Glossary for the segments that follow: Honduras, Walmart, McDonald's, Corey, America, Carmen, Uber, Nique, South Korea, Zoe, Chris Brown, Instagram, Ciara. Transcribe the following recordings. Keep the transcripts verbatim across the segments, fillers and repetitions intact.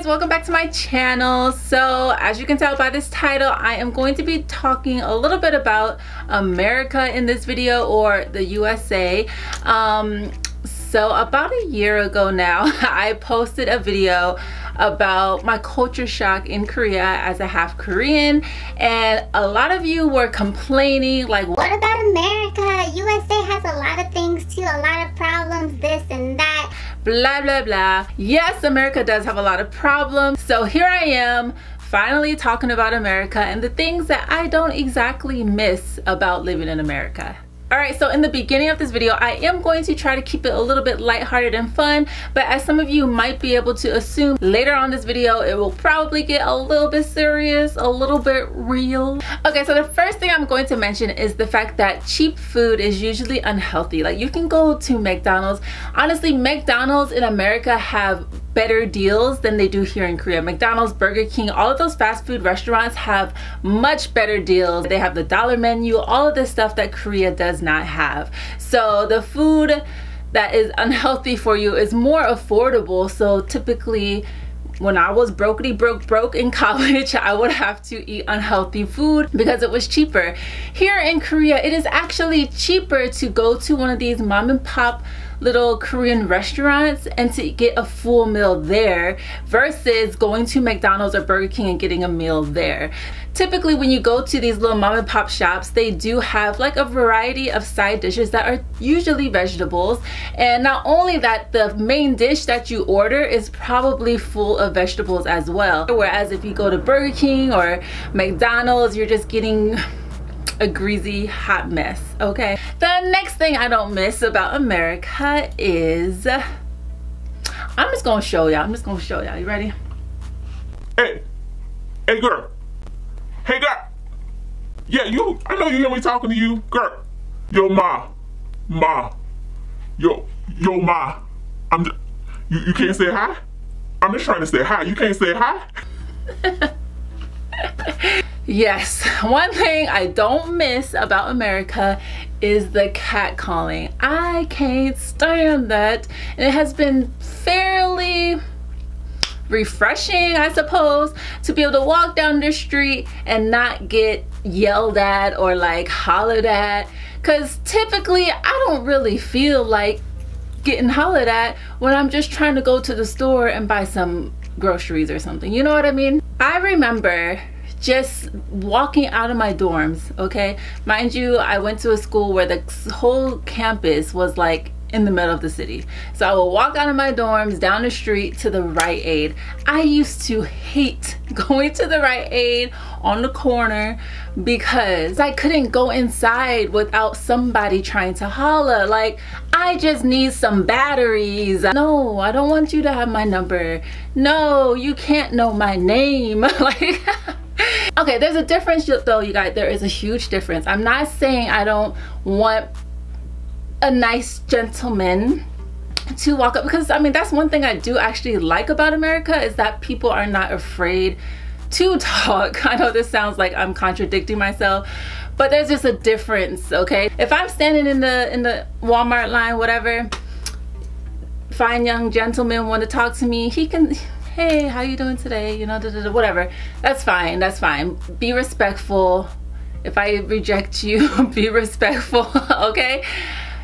guys, welcome back to my channel. So as you can tell by this title, I am going to be talking a little bit about America in this video, or the U S A. Um, so about a year ago now, I posted a video about my culture shock in Korea as a half Korean, and a lot of you were complaining like, what about America? U S A has a lot of things too, a lot of problems, this and that, blah blah blah. Yes, America does have a lot of problems. So here I am, finally talking about America and the things that I don't exactly miss about living in America. Alright, so in the beginning of this video, I am going to try to keep it a little bit lighthearted and fun, but as some of you might be able to assume, later on this video, it will probably get a little bit serious, a little bit real. Okay, so the first thing I'm going to mention is the fact that cheap food is usually unhealthy. Like, you can go to McDonald's. Honestly, McDonald's in America have better deals than they do here in Korea. McDonald's, Burger King, all of those fast food restaurants have much better deals. They have the dollar menu, all of this stuff that Korea does not have. So the food that is unhealthy for you is more affordable. So typically, when I was brokety broke broke in college, I would have to eat unhealthy food because it was cheaper. Here in Korea, it is actually cheaper to go to one of these mom and pop little Korean restaurants and to get a full meal there versus going to McDonald's or Burger King and getting a meal there. Typically, when you go to these little mom and pop shops, they do have like a variety of side dishes that are usually vegetables. And not only that, the main dish that you order is probably full of vegetables as well. Whereas if you go to Burger King or McDonald's, you're just getting a greasy hot mess. Okay, the next thing I don't miss about America is, I'm just gonna show y'all, I'm just gonna show y'all, you ready? Hey, hey girl, hey girl, yeah, you, I know you hear me talking to you, girl. Yo ma, ma, yo, yo ma, I'm, just, you, you can't say hi? I'm just trying to say hi, you can't say hi? Yes, one thing I don't miss about America is the catcalling. I can't stand that, and it has been fairly refreshing, I suppose, to be able to walk down the street and not get yelled at or like hollered at, because typically I don't really feel like getting hollered at when I'm just trying to go to the store and buy some groceries or something, you know what I mean? I remember just walking out of my dorms, okay? Mind you, I went to a school where the whole campus was like in the middle of the city. So I would walk out of my dorms down the street to the Rite Aid. I used to hate going to the Rite Aid on the corner because I couldn't go inside without somebody trying to holler. Like, I just need some batteries. No, I don't want you to have my number. No, you can't know my name. Like, okay, there's a difference though, you guys. There is a huge difference. I'm not saying I don't want a nice gentleman to walk up, because I mean, that's one thing I do actually like about America, is that people are not afraid to talk. I know this sounds like I'm contradicting myself, but there's just a difference, okay? If I'm standing in the in the Walmart line, whatever, fine young gentleman want to talk to me, he can, hey, how you doing today? You know, da, da, da, whatever. That's fine, that's fine. Be respectful. If I reject you, be respectful, okay?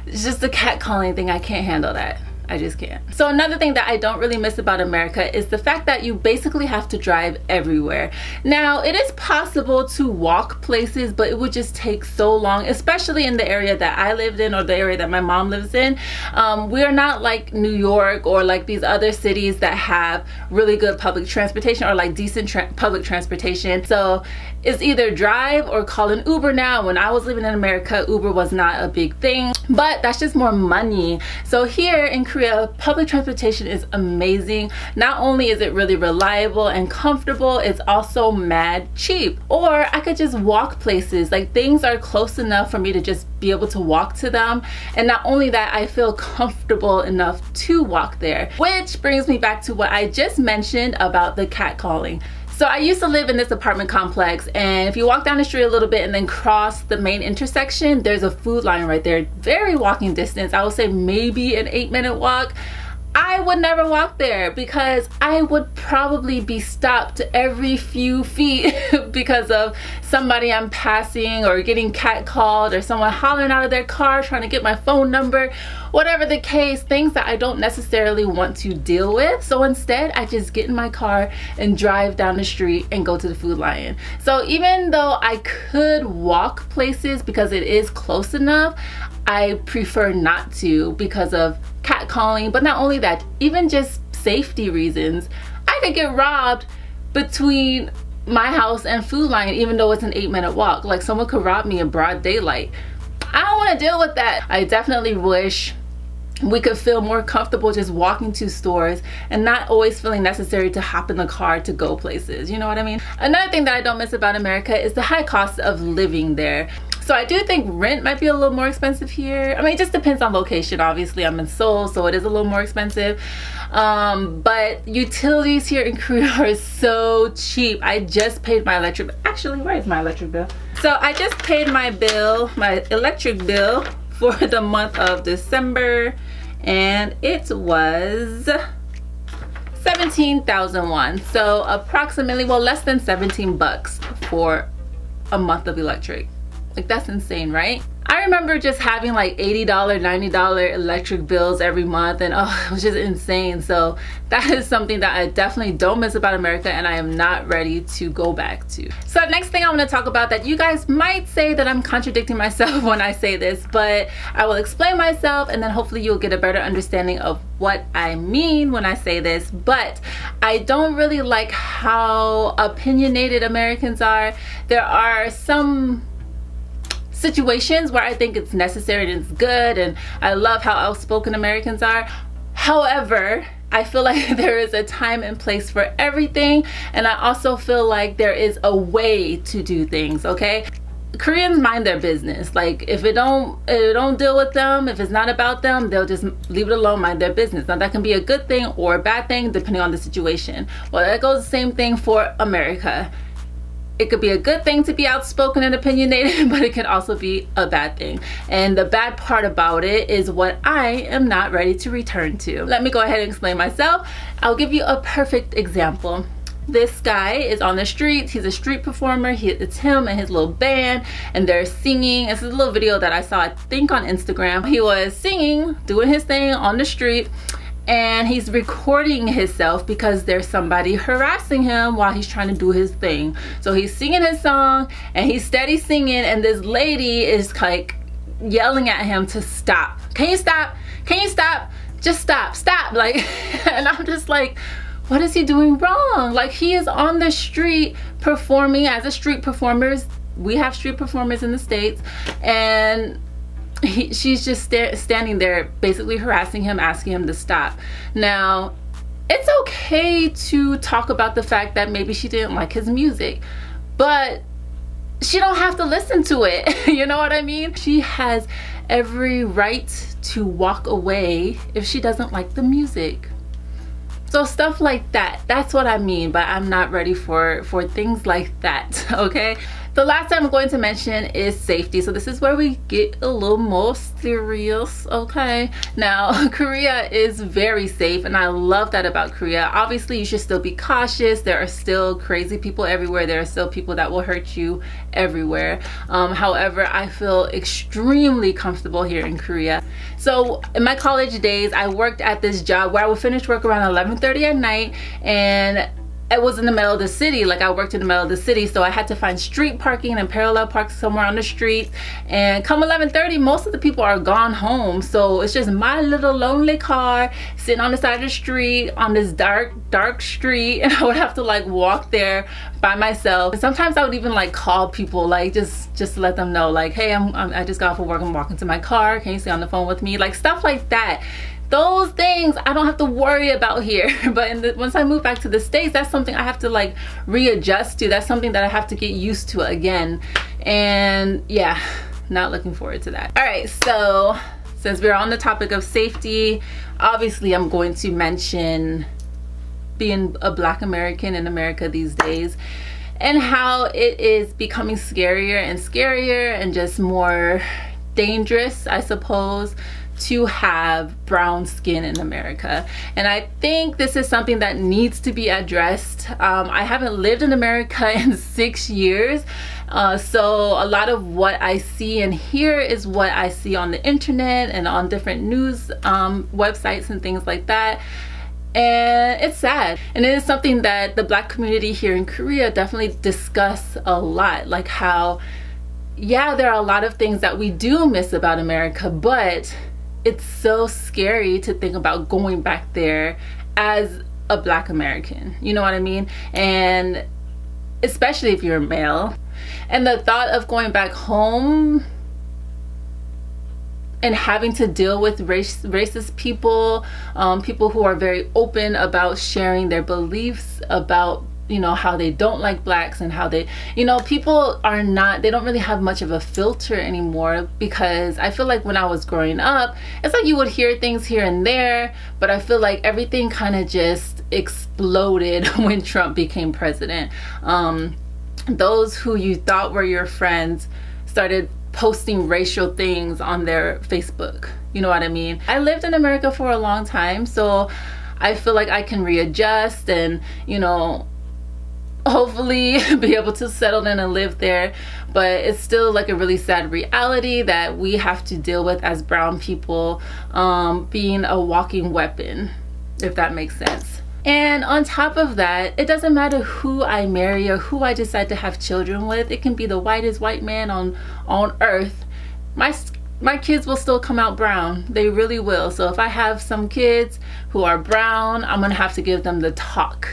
It's just the catcalling thing, I can't handle that. I just can't. So another thing that I don't really miss about America is the fact that you basically have to drive everywhere. Now, it is possible to walk places, but it would just take so long, especially in the area that I lived in, or the area that my mom lives in. Um, we are not like New York or like these other cities that have really good public transportation or like decent tra public transportation. So it's either drive or call an Uber now. When I was living in America, Uber was not a big thing, but that's just more money. So here in Korea, public transportation is amazing. Not only is it really reliable and comfortable, it's also mad cheap. Or I could just walk places. Like, things are close enough for me to just be able to walk to them. And not only that, I feel comfortable enough to walk there. Which brings me back to what I just mentioned about the catcalling. So I used to live in this apartment complex, and if you walk down the street a little bit and then cross the main intersection, there's a food line right there. Very walking distance. I would say maybe an eight minute walk. I would never walk there because I would probably be stopped every few feet because of somebody I'm passing or getting catcalled or someone hollering out of their car trying to get my phone number, whatever the case, things that I don't necessarily want to deal with. So instead, I just get in my car and drive down the street and go to the Food Lion. So even though I could walk places because it is close enough, I prefer not to because of catcalling, but not only that, even just safety reasons. I could get robbed between my house and Food Lion even though it's an eight minute walk. Like, someone could rob me in broad daylight. I don't want to deal with that. I definitely wish we could feel more comfortable just walking to stores and not always feeling necessary to hop in the car to go places, you know what I mean? Another thing that I don't miss about America is the high cost of living there. So I do think rent might be a little more expensive here. I mean, it just depends on location. Obviously, I'm in Seoul, so it is a little more expensive. Um, but utilities here in Korea are so cheap. I just paid my electric bill. Actually, where is my electric bill? So I just paid my bill, my electric bill for the month of December, and it was seventeen thousand won. So approximately, well, less than seventeen bucks for a month of electric. Like, that's insane, right? I remember just having like eighty, ninety dollar electric bills every month, and oh, it was just insane. So that is something that I definitely don't miss about America, and I am not ready to go back to. So the next thing I want to talk about, that you guys might say that I'm contradicting myself when I say this, but I will explain myself and then hopefully you'll get a better understanding of what I mean when I say this. But I don't really like how opinionated Americans are. There are some situations where I think it's necessary and it's good, and I love how outspoken Americans are. However, I feel like there is a time and place for everything, and I also feel like there is a way to do things, okay? Koreans mind their business. Like, if it don't if it don't deal with them, if it's not about them, they'll just leave it alone, mind their business. Now, that can be a good thing or a bad thing depending on the situation. Well, that goes the same thing for America. It could be a good thing to be outspoken and opinionated, but it can also be a bad thing. And the bad part about it is what I am not ready to return to. Let me go ahead and explain myself. I'll give you a perfect example. This guy is on the streets. He's a street performer. He, it's him and his little band, and they're singing. This is a little video that I saw, I think, on Instagram. He was singing, doing his thing on the street, and he's recording himself because there's somebody harassing him while he's trying to do his thing. So he's singing his song and he's steady singing, and this lady is like yelling at him to stop. Can you stop? Can you stop? Just stop, stop. Like, and I'm just like, what is he doing wrong? Like, he is on the street performing as a street performer. We have street performers in the States, and He, she's just sta standing there basically harassing him, asking him to stop. Now, it's okay to talk about the fact that maybe she didn't like his music, but she don't have to listen to it. You know what I mean? She has every right to walk away if she doesn't like the music. So stuff like that, that's what I mean, but I'm not ready for, for things like that, okay? The last thing I'm going to mention is safety. So this is where we get a little more serious, okay? Now, Korea is very safe, and I love that about Korea. Obviously, you should still be cautious. There are still crazy people everywhere. There are still people that will hurt you everywhere. Um, however, I feel extremely comfortable here in Korea. So in my college days, I worked at this job where I would finish work around eleven thirty at night, and it was in the middle of the city. Like, I worked in the middle of the city, so I had to find street parking and parallel park somewhere on the street, and come eleven thirty, most of the people are gone home, so it's just my little lonely car sitting on the side of the street on this dark dark street, and I would have to like walk there by myself. And sometimes I would even like call people, like just just to let them know, like, hey, I'm, I'm I just got off of work, I'm walking to my car, can you stay on the phone with me? Like, stuff like that. Those things I don't have to worry about here, but in the, once I move back to the States, that's something I have to like readjust to. That's something that I have to get used to again, and yeah, not looking forward to that. All right, so since we're on the topic of safety, obviously I'm going to mention being a Black American in America these days, and how it is becoming scarier and scarier and just more dangerous, I suppose, to have brown skin in America. And I think this is something that needs to be addressed. Um, I haven't lived in America in six years. Uh, so a lot of what I see and hear is what I see on the internet and on different news um, websites and things like that. And it's sad, and it is something that the Black community here in Korea definitely discuss a lot, like how, yeah, there are a lot of things that we do miss about America, but it's so scary to think about going back there as a Black American, you know what I mean? And especially if you're male, and the thought of going back home and having to deal with race, racist people, um, people who are very open about sharing their beliefs about, you know, how they don't like Blacks and how they, you know, people are not, they don't really have much of a filter anymore, because I feel like when I was growing up, it's like you would hear things here and there, but I feel like everything kind of just exploded when Trump became president. Um, those who you thought were your friends started posting racial things on their Facebook, you know what I mean? I lived in America for a long time, so I feel like I can readjust and, you know, hopefully be able to settle in and live there. But it's still like a really sad reality that we have to deal with as brown people, um, being a walking weapon, if that makes sense. And on top of that, it doesn't matter who I marry or who I decide to have children with. It can be the whitest white man on on earth. My my kids will still come out brown. They really will. So if I have some kids who are brown, I'm gonna have to give them the talk.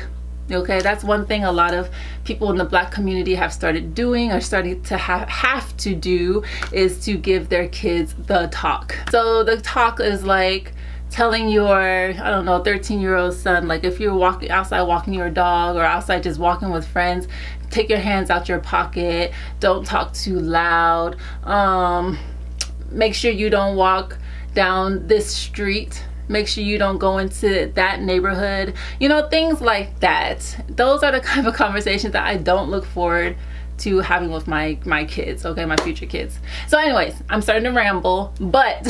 Okay, that's one thing a lot of people in the Black community have started doing, or started to have have to do, is to give their kids the talk. So the talk is like telling your, I don't know, thirteen year old son, like if you're walking outside walking your dog or outside just walking with friends, take your hands out your pocket, don't talk too loud, um, make sure you don't walk down this street, make sure you don't go into that neighborhood, you know, things like that. Those are the kind of conversations that I don't look forward to having with my my kids, okay, my future kids. So anyways, I'm starting to ramble, but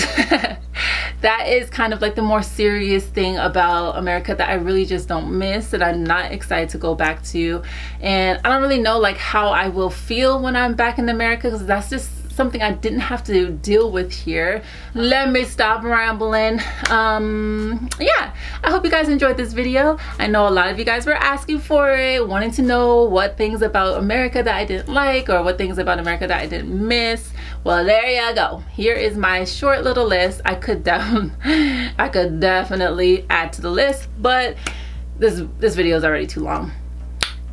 that is kind of like the more serious thing about America that I really just don't miss, that I'm not excited to go back to. And I don't really know like how I will feel when I'm back in America, because that's just something I didn't have to deal with here. Let me stop rambling. Um, yeah, I hope you guys enjoyed this video. I know a lot of you guys were asking for it, wanting to know what things about America that I didn't like, or what things about America that I didn't miss. Well, there you go. Here is my short little list. I could def- I could definitely add to the list, but this this video is already too long.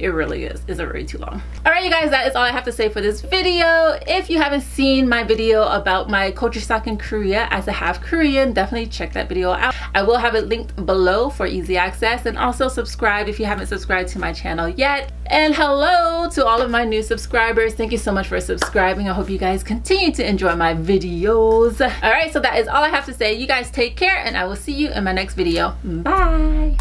It really is. It's already too long. All right, you guys, that is all I have to say for this video. If you haven't seen my video about my culture shock in Korea as a half Korean, definitely check that video out. I will have it linked below for easy access, and also subscribe if you haven't subscribed to my channel yet. And hello to all of my new subscribers. Thank you so much for subscribing. I hope you guys continue to enjoy my videos. All right, so that is all I have to say. You guys take care, and I will see you in my next video. Bye.